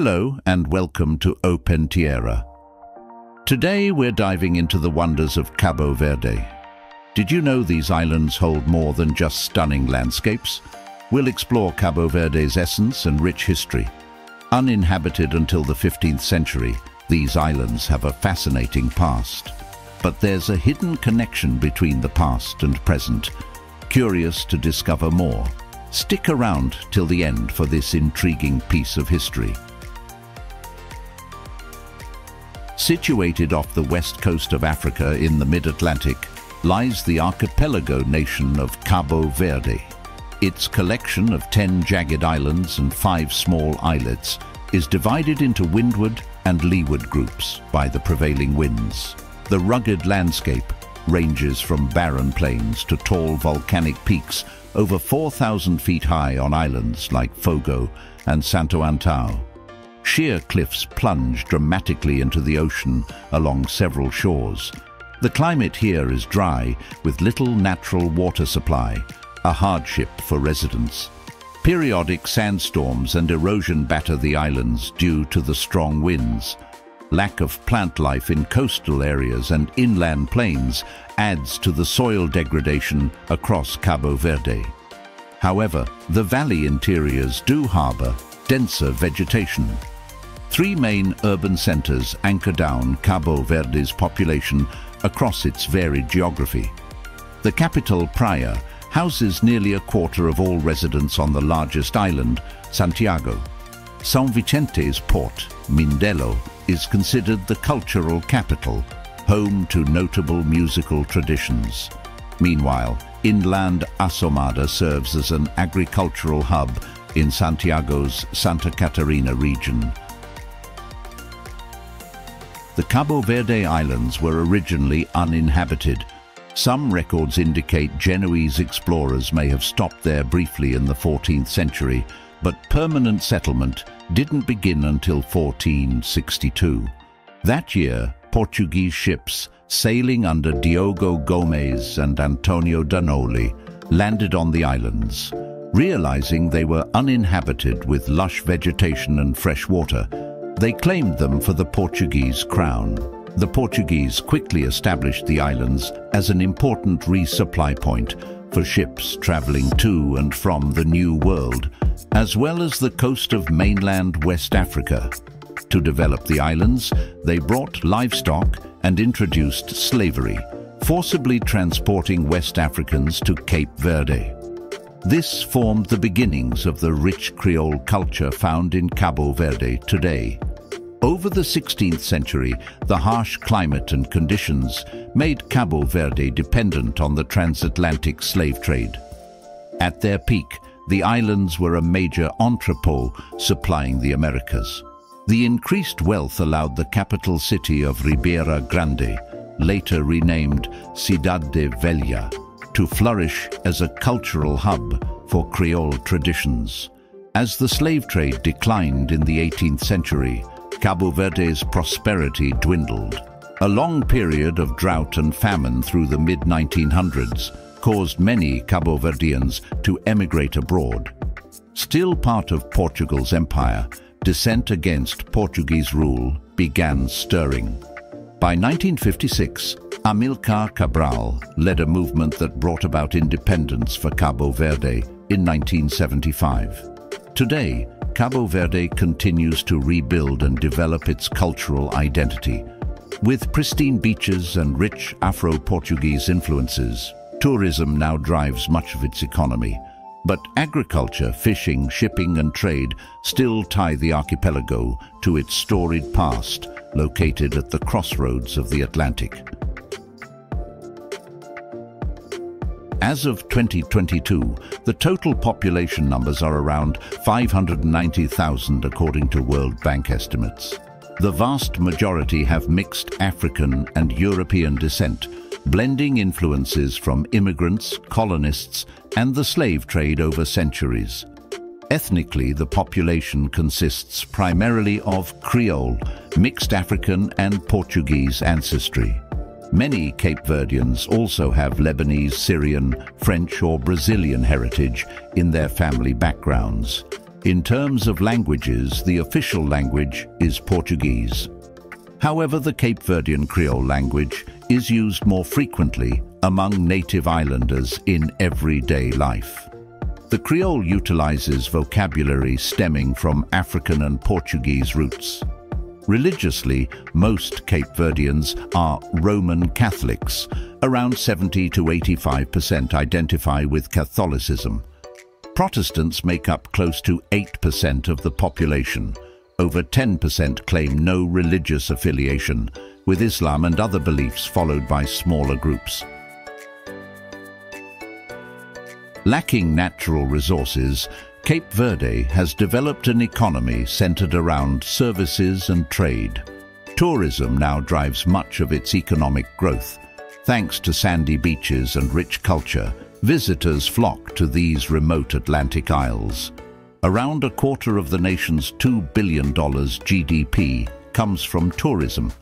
Hello and welcome to Opentiera. Today we're diving into the wonders of Cabo Verde. Did you know these islands hold more than just stunning landscapes? We'll explore Cabo Verde's essence and rich history. Uninhabited until the 15th century, these islands have a fascinating past. But there's a hidden connection between the past and present. Curious to discover more? Stick around till the end for this intriguing piece of history. Situated off the west coast of Africa in the mid-Atlantic lies the archipelago nation of Cabo Verde. Its collection of 10 jagged islands and 5 small islets is divided into windward and leeward groups by the prevailing winds. The rugged landscape ranges from barren plains to tall volcanic peaks over 4,000 feet high on islands like Fogo and Santo Antão. Sheer cliffs plunge dramatically into the ocean along several shores. The climate here is dry, with little natural water supply, a hardship for residents. Periodic sandstorms and erosion batter the islands due to the strong winds. Lack of plant life in coastal areas and inland plains adds to the soil degradation across Cabo Verde. However, the valley interiors do harbour denser vegetation. 3 main urban centres anchor down Cabo Verde's population across its varied geography. The capital, Praia, houses nearly a quarter of all residents on the largest island, Santiago. São Vicente's port, Mindelo, is considered the cultural capital, home to notable musical traditions. Meanwhile, inland Assomada serves as an agricultural hub in Santiago's Santa Catarina region. The Cabo Verde Islands were originally uninhabited. Some records indicate Genoese explorers may have stopped there briefly in the 14th century, but permanent settlement didn't begin until 1462. That year, Portuguese ships sailing under Diogo Gomes and Antonio Danoli landed on the islands. Realizing they were uninhabited with lush vegetation and fresh water, they claimed them for the Portuguese crown. The Portuguese quickly established the islands as an important resupply point for ships traveling to and from the New World, as well as the coast of mainland West Africa. To develop the islands, they brought livestock and introduced slavery, forcibly transporting West Africans to Cape Verde. This formed the beginnings of the rich Creole culture found in Cabo Verde today. Over the 16th century, the harsh climate and conditions made Cabo Verde dependent on the transatlantic slave trade. At their peak, the islands were a major entrepôt supplying the Americas. The increased wealth allowed the capital city of Ribeira Grande, later renamed Cidade Velha, to flourish as a cultural hub for Creole traditions. As the slave trade declined in the 18th century, Cabo Verde's prosperity dwindled. A long period of drought and famine through the mid-1900s caused many Cabo Verdeans to emigrate abroad. Still part of Portugal's empire, dissent against Portuguese rule began stirring. By 1956, Amílcar Cabral led a movement that brought about independence for Cabo Verde in 1975. Today, Cabo Verde continues to rebuild and develop its cultural identity. With pristine beaches and rich Afro-Portuguese influences, tourism now drives much of its economy. But agriculture, fishing, shipping and trade still tie the archipelago to its storied past, located at the crossroads of the Atlantic. As of 2022, the total population numbers are around 590,000 according to World Bank estimates. The vast majority have mixed African and European descent, blending influences from immigrants, colonists, and the slave trade over centuries. Ethnically, the population consists primarily of Creole, mixed African and Portuguese ancestry. Many Cape Verdeans also have Lebanese, Syrian, French or Brazilian heritage in their family backgrounds. In terms of languages, the official language is Portuguese. However, the Cape Verdean Creole language is used more frequently among native islanders in everyday life. The Creole utilizes vocabulary stemming from African and Portuguese roots. Religiously, most Cape Verdeans are Roman Catholics. Around 70 to 85% identify with Catholicism. Protestants make up close to 8% of the population. Over 10% claim no religious affiliation, with Islam and other beliefs followed by smaller groups. Lacking natural resources, Cape Verde has developed an economy centered around services and trade. Tourism now drives much of its economic growth. Thanks to sandy beaches and rich culture, visitors flock to these remote Atlantic isles. Around a quarter of the nation's $2 billion GDP comes from tourism.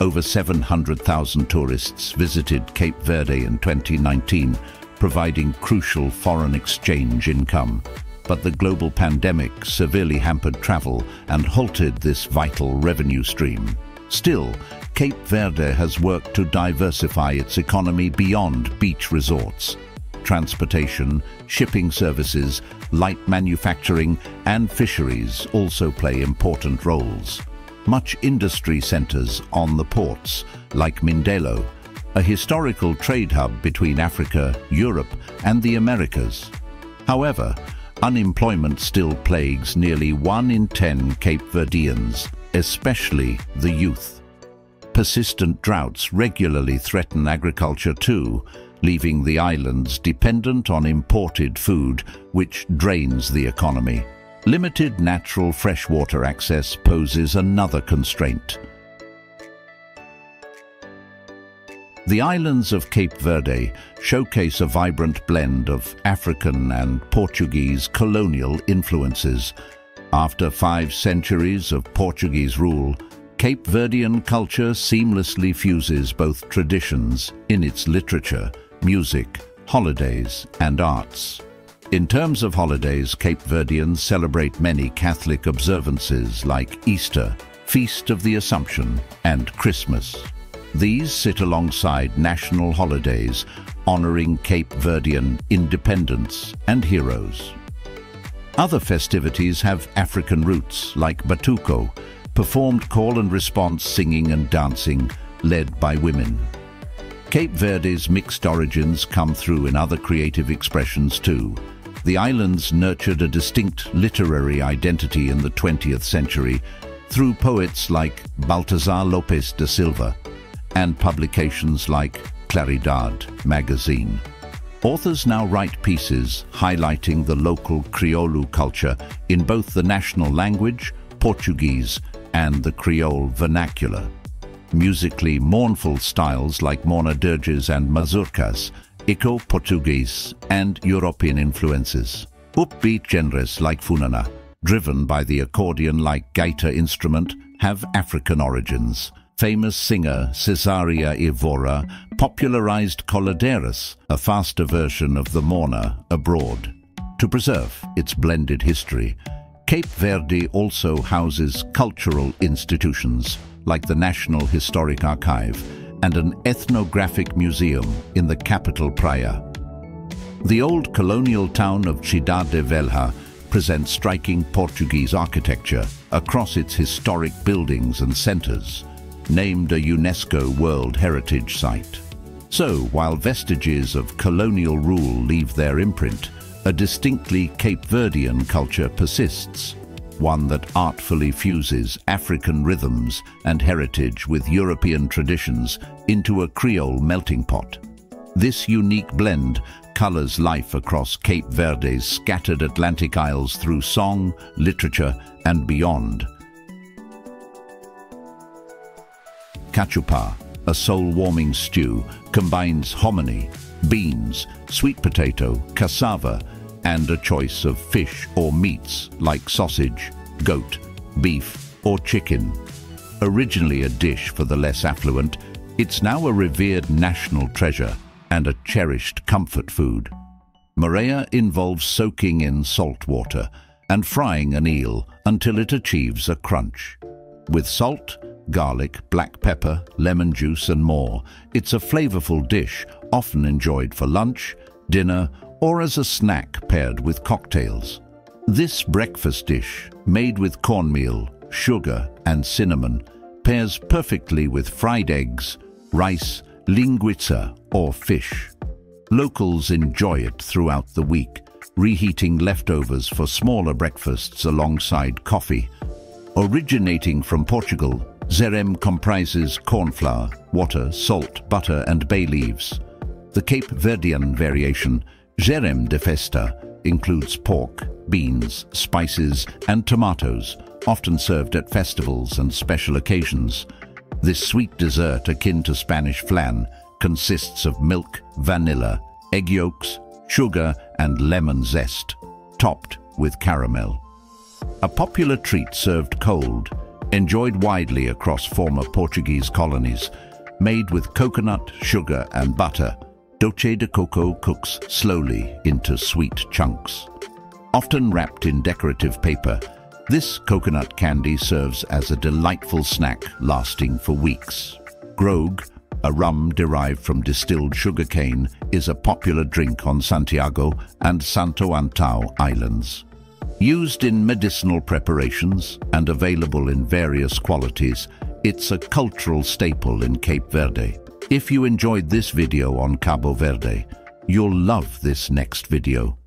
Over 700,000 tourists visited Cape Verde in 2019, providing crucial foreign exchange income. But the global pandemic severely hampered travel and halted this vital revenue stream. Still, Cape Verde has worked to diversify its economy beyond beach resorts. Transportation, shipping services, light manufacturing, and fisheries also play important roles. Much industry centers on the ports, like Mindelo, a historical trade hub between Africa, Europe, and the Americas. However, unemployment still plagues nearly 1 in 10 Cape Verdeans, especially the youth. Persistent droughts regularly threaten agriculture too, leaving the islands dependent on imported food, which drains the economy. Limited natural freshwater access poses another constraint. The islands of Cape Verde showcase a vibrant blend of African and Portuguese colonial influences. After 5 centuries of Portuguese rule, Cape Verdean culture seamlessly fuses both traditions in its literature, music, holidays, and arts. In terms of holidays, Cape Verdeans celebrate many Catholic observances like Easter, Feast of the Assumption, and Christmas. These sit alongside national holidays, honoring Cape Verdean independence and heroes. Other festivities have African roots, like Batuco, performed call and response singing and dancing, led by women. Cape Verde's mixed origins come through in other creative expressions too. The islands nurtured a distinct literary identity in the 20th century through poets like Baltazar Lopes de Silva, and publications like Claridad magazine. Authors now write pieces highlighting the local Creole culture in both the national language, Portuguese, and the Creole vernacular. Musically mournful styles like morna dirges and mazurkas echo Portuguese and European influences. Upbeat genres like funana, driven by the accordion-like gaita instrument, have African origins. Famous singer Cesária Évora popularized coladeiras, a faster version of the morna, abroad. To preserve its blended history, Cape Verde also houses cultural institutions like the National Historic Archive and an ethnographic museum in the capital Praia. The old colonial town of Cidade Velha presents striking Portuguese architecture across its historic buildings and centers, named a UNESCO World Heritage Site. So, while vestiges of colonial rule leave their imprint, a distinctly Cape Verdean culture persists, one that artfully fuses African rhythms and heritage with European traditions into a Creole melting pot. This unique blend colors life across Cape Verde's scattered Atlantic Isles through song, literature, and beyond. Cachupa, a soul-warming stew, combines hominy, beans, sweet potato, cassava, and a choice of fish or meats like sausage, goat, beef, or chicken. Originally a dish for the less affluent, it's now a revered national treasure and a cherished comfort food. Morea involves soaking in salt water, and frying an eel until it achieves a crunch. With salt, garlic, black pepper, lemon juice and more, it's a flavorful dish often enjoyed for lunch, dinner or as a snack paired with cocktails. This breakfast dish, made with cornmeal, sugar and cinnamon, pairs perfectly with fried eggs, rice, linguiça or fish. Locals enjoy it throughout the week, reheating leftovers for smaller breakfasts alongside coffee. Originating from Portugal, Zerem comprises corn flour, water, salt, butter and bay leaves. The Cape Verdean variation, Zerem de Festa, includes pork, beans, spices and tomatoes, often served at festivals and special occasions. This sweet dessert, akin to Spanish flan, consists of milk, vanilla, egg yolks, sugar and lemon zest, topped with caramel. A popular treat served cold, enjoyed widely across former Portuguese colonies, made with coconut, sugar and butter, Doce de Coco cooks slowly into sweet chunks. Often wrapped in decorative paper, this coconut candy serves as a delightful snack lasting for weeks. Grogue, a rum derived from distilled sugarcane, is a popular drink on Santiago and Santo Antão islands. Used in medicinal preparations and available in various qualities, it's a cultural staple in Cape Verde. If you enjoyed this video on Cabo Verde, you'll love this next video.